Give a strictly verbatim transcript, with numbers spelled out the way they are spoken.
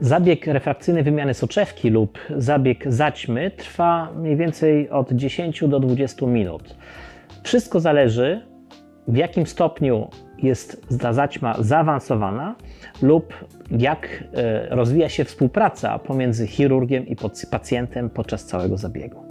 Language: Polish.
Zabieg refrakcyjny wymiany soczewki lub zabieg zaćmy trwa mniej więcej od dziesięciu do dwudziestu minut. Wszystko zależy, w jakim stopniu jest ta zaćma zaawansowana lub jak rozwija się współpraca pomiędzy chirurgiem i pacjentem podczas całego zabiegu.